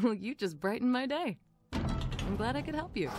Well, you just brightened my day. I'm glad I could help you.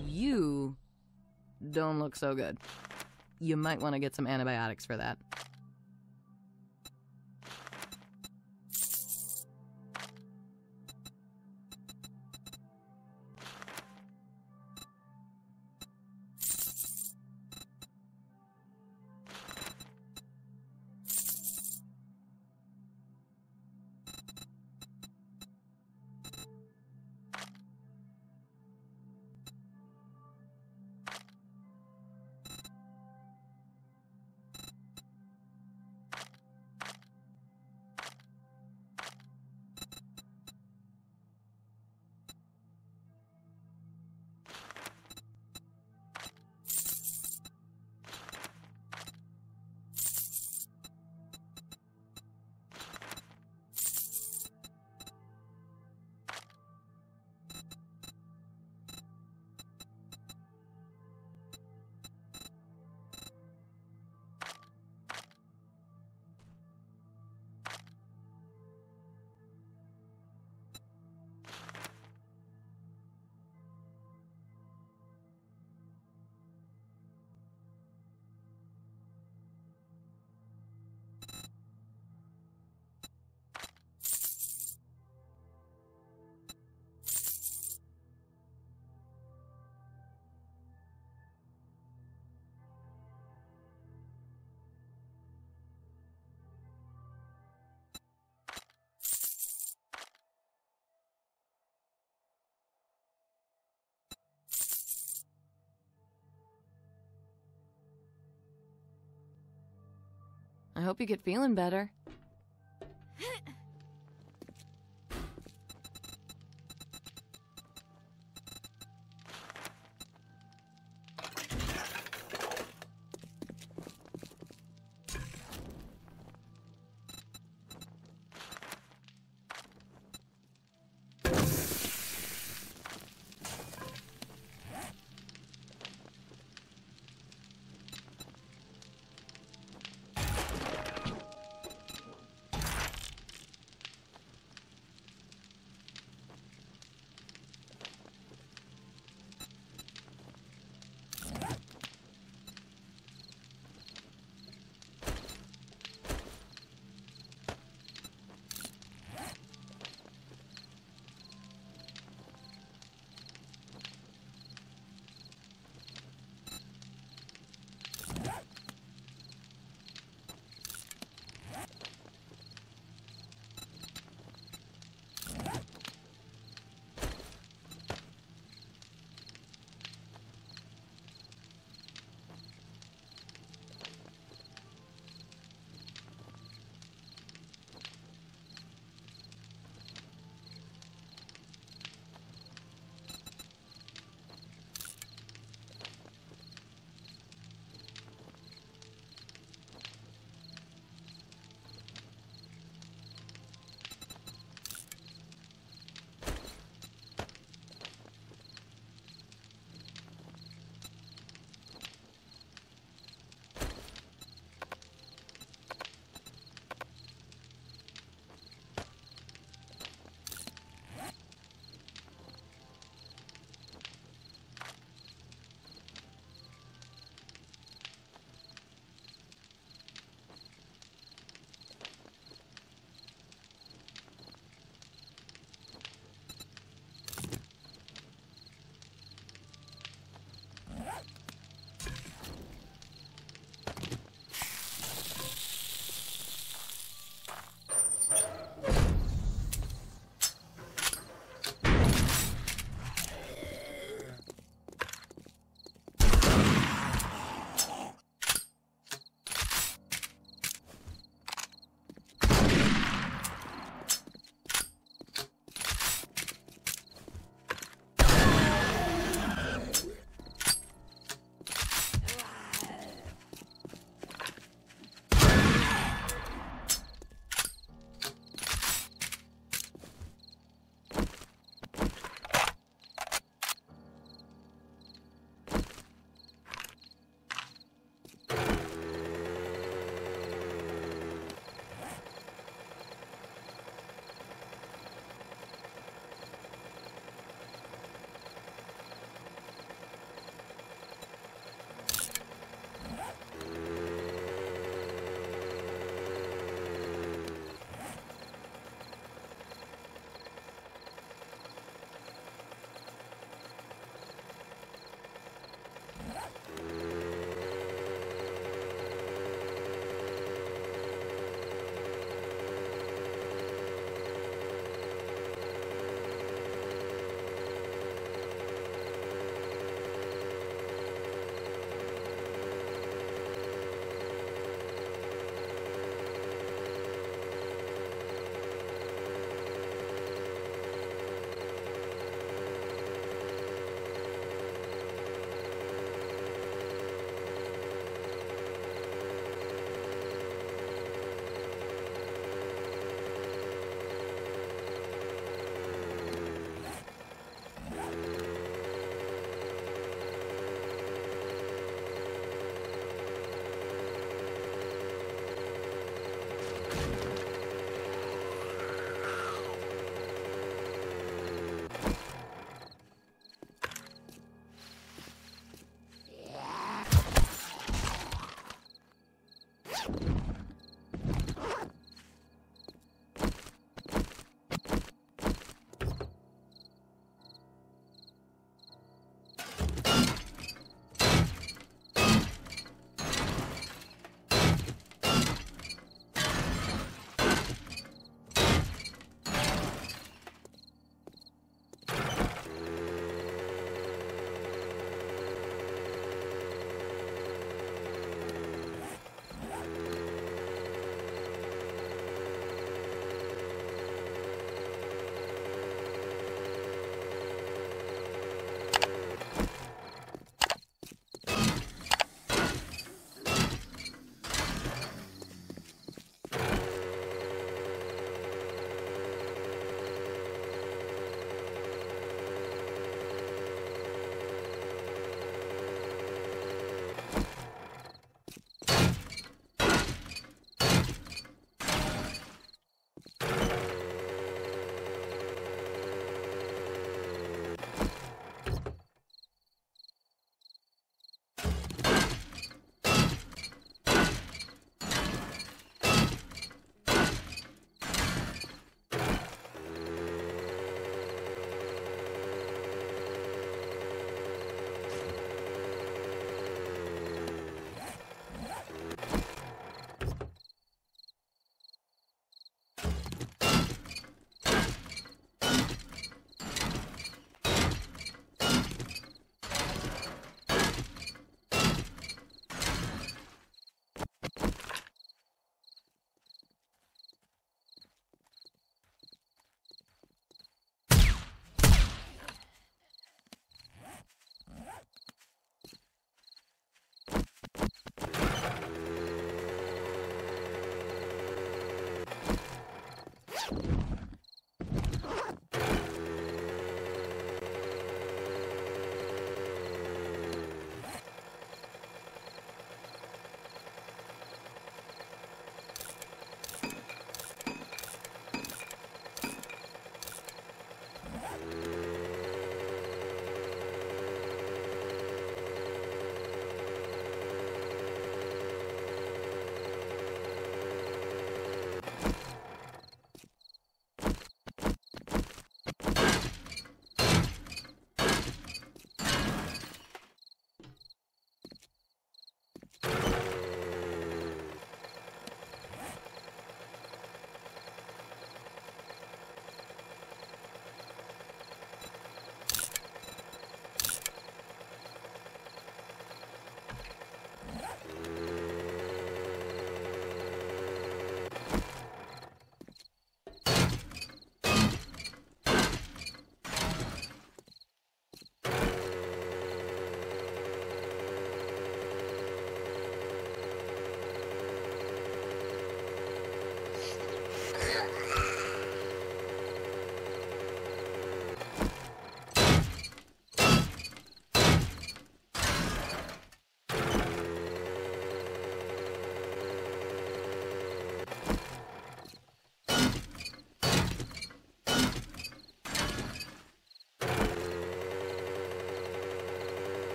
You don't look so good. You might want to get some antibiotics for that. I hope you get feeling better.